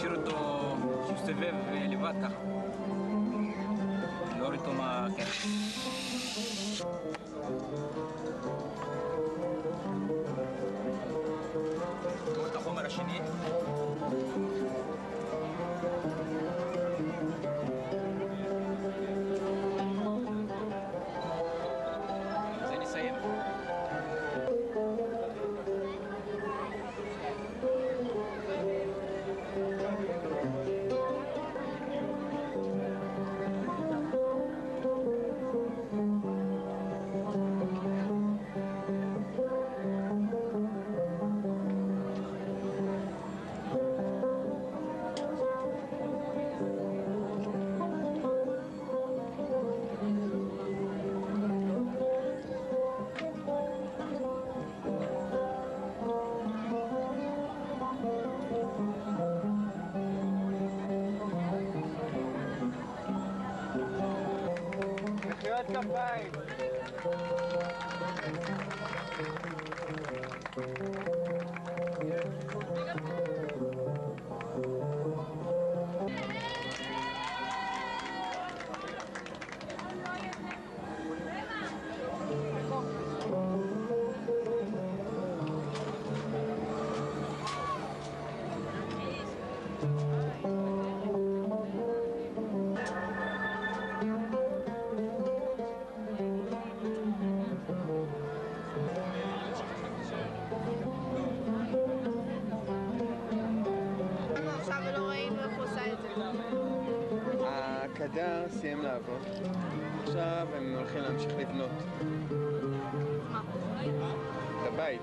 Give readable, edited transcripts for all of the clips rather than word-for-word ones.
שירותו מסתובב לבד ככה. לא ראיתו מה... כן. את החומר השני. הקדר סיים לעבוד, עכשיו הם הולכים להמשיך לבנות. מה? את הבית.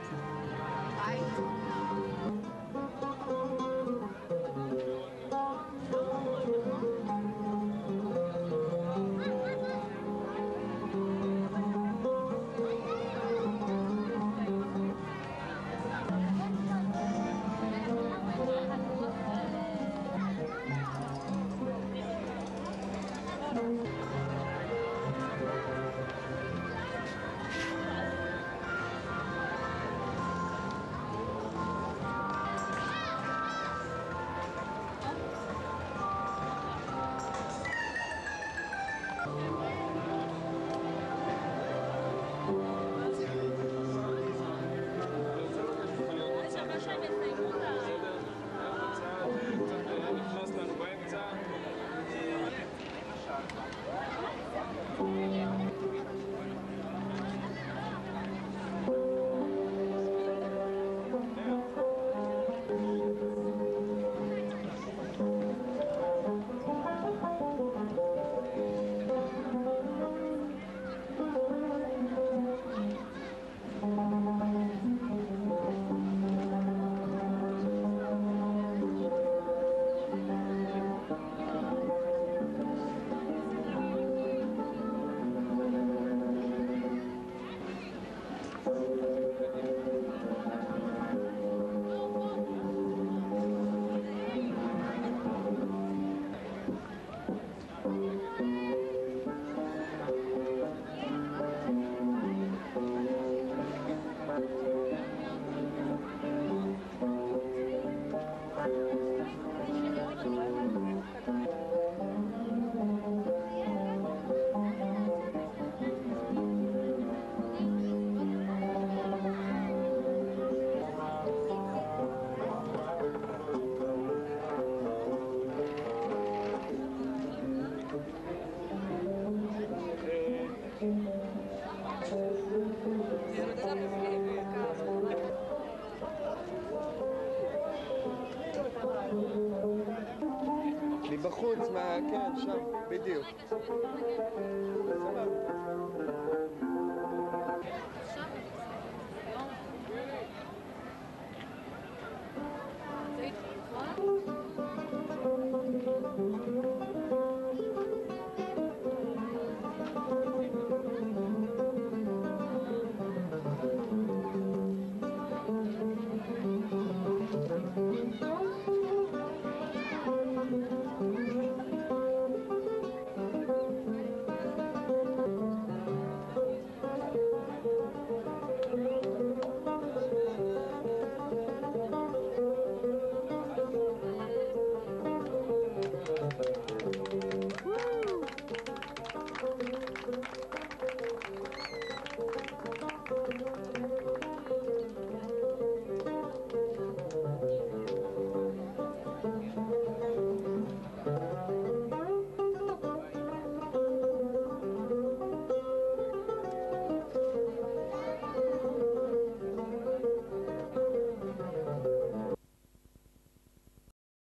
בחוץ, מה, כן, שם, בדיוק.